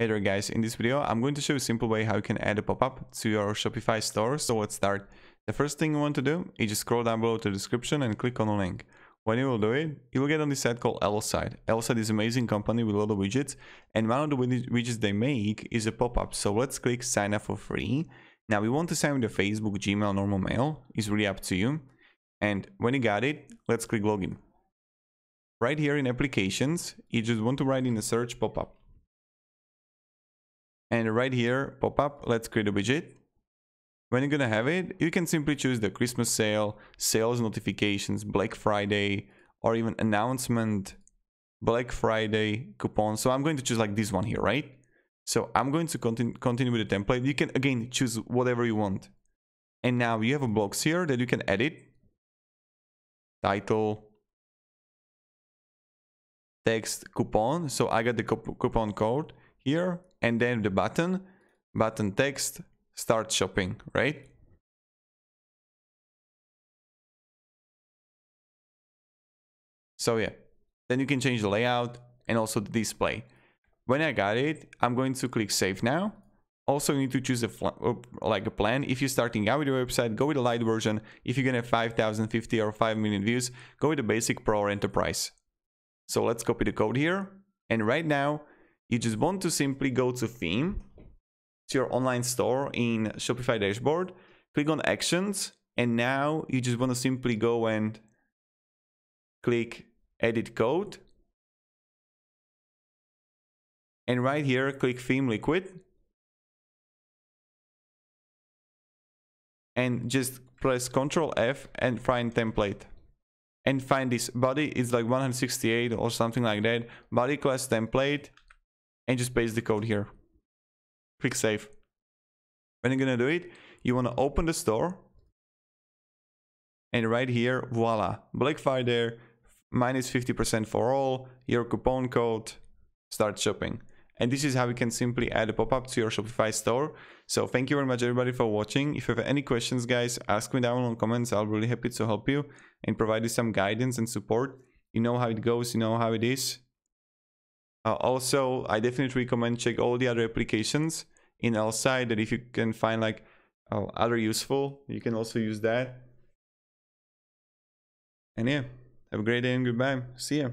Hey there guys, in this video I'm going to show you a simple way how you can add a pop-up to your Shopify store. So let's start. The first thing you want to do is just scroll down below to the description and click on the link. When you will do it, you will get on this site called Elfsight. Elfsight is an amazing company with a lot of widgets, and one of the widgets they make is a pop-up. So let's click sign up for free. Now we want to sign with the Facebook, Gmail, normal mail. It's really up to you. And when you got it, let's click login. Right here in applications, you just want to write in the search pop-up. And right here, pop-up, let's create a widget. When you're gonna have it, you can simply choose the Christmas sale, sales notifications, Black Friday, or even announcement, Black Friday coupon. So I'm going to choose like this one here, right? So I'm going to continue with the template. You can again choose whatever you want. And now you have a box here that you can edit. Title, text, coupon. So I got the coupon code here. And then the button text, start shopping, right? So yeah, then you can change the layout and also the display. When I got it, I'm going to click save now. Also, you need to choose a plan. If you're starting out with your website, go with a light version. If you're gonna have 5,000, 50 or 5 million views, go with a basic, pro or enterprise. So let's copy the code here. And right now, you just want to simply go to theme, to your online store in Shopify dashboard, click on actions, and now you just want to simply go and click edit code. And right here, click theme liquid. And just press Ctrl F and find template. And find this body, it's like 168 or something like that, body class template. And just paste the code here. Click save. When you're gonna do it, you wanna open the store. And right here, voila, Black Friday, minus 50% for all, your coupon code, start shopping. And this is how you can simply add a pop-up to your Shopify store. So thank you very much everybody for watching. If you have any questions guys, ask me down in the comments. I'll be really happy to help you and provide you some guidance and support. You know how it goes, you know how it is. Also, I definitely recommend check all the other applications in Elfsight, that if you can find like other useful, you can also use that. And yeah, have a great day and goodbye. See ya.